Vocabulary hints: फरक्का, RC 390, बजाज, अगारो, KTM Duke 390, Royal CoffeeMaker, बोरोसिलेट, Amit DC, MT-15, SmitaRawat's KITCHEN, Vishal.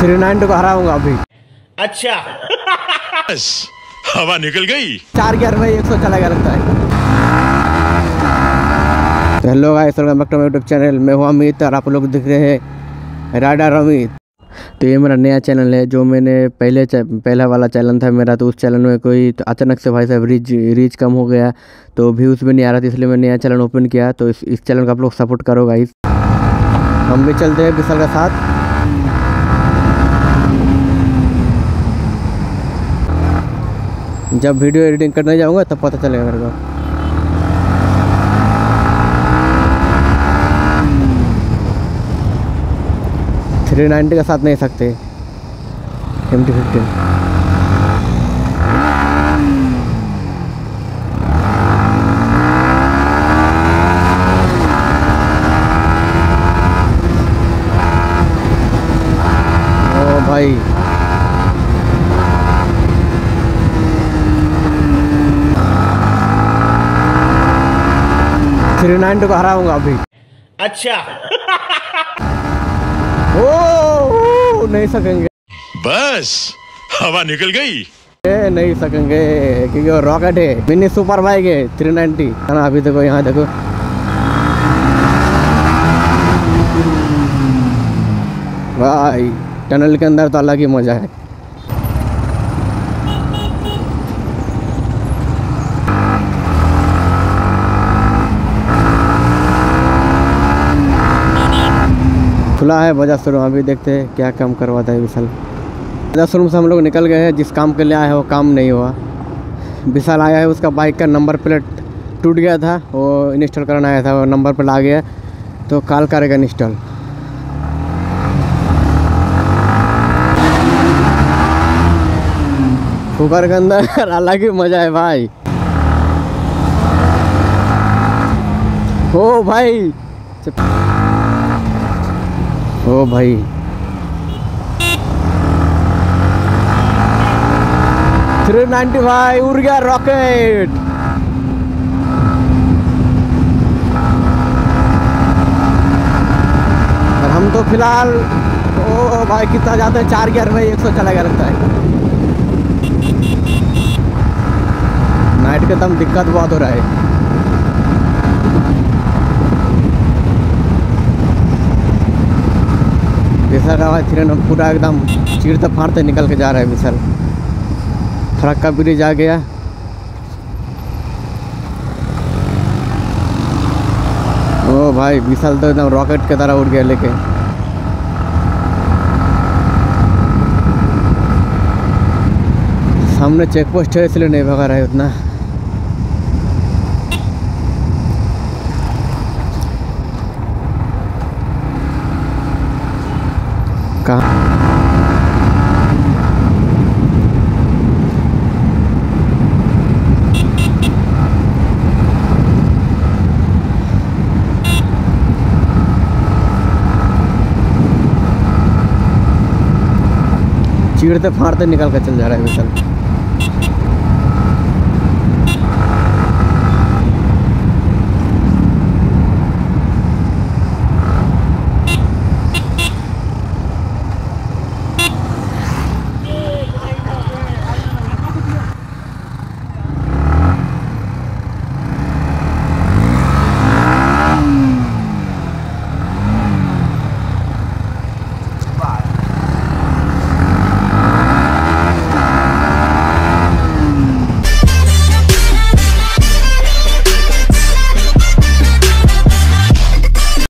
390 को हराऊंगा अभी। अच्छा हवा निकल गई। 4 गियर में 100 चलेगा लगता है। तो hello guys, welcome back to my YouTube channel. मैं हूं अमित और आप लोग देख रहे हैं राइडर अमित। तो ये मेरा नया चैनल है, जो मैंने पहला वाला चैनल था मेरा। तो उस चैनल में कोई तो अचानक से भाई साहब रीच कम हो गया, तो व्यूज़ भी नहीं आ रहा था, इसलिए मैंने नया चैनल ओपन किया। तो इस चैनल का आप लोग सपोर्ट करो गाइस। हम भी चलते हैं विशाल के साथ। जब वीडियो एडिटिंग करने जाऊंगा तब पता चलेगा मेरे को। थ्री 90 के साथ नहीं सकते, MT-15। ओ भाई थ्री 90 को हराऊंगा अभी। अच्छा ओ नहीं सकेंगे, बस हवा निकल गई। नहीं सकेंगे क्योंकि वो रॉकेट है, मिनी सुपर बाइक है 390 है ना। अभी देखो, यहाँ देखो, भाई टनल के अंदर तो अलग ही मजा है। खुला है बजाज शोरूम, अभी देखते हैं क्या काम करवाता है विशाल। बजाज शोरूम से हम लोग निकल गए हैं, जिस काम के लिए आए हैं वो काम नहीं हुआ। विशाल आया है, उसका बाइक का नंबर प्लेट टूट गया था, वो इंस्टॉल कराना आया था, वो नंबर प्लेट आ गया, तो कल करेगा इंस्टॉल। फुकर के अंदर अलग ही मजा है भाई। ओ भाई ओ भाई थ्री 90 भाई उड़ गया रॉकेट। और हम तो फिलहाल ओ भाई कितना जाते हैं, 4 गियर में 100 चला गया लगता है। नाइट के दम दिक्कत बहुत हो रहा है। विशाल का भाई थ्रेन पूरा एकदम चीरते फाड़ते निकल के जा रहा है विशाल। फरक्का ब्रिज आ गया। ओ भाई विशाल तो एकदम रॉकेट की तरह उड़ गया लेके। सामने चेक पोस्ट है इसलिए नहीं भगा रहा है उतना। चीरते फाड़ते निकल कर चल जा रहा है विशाल।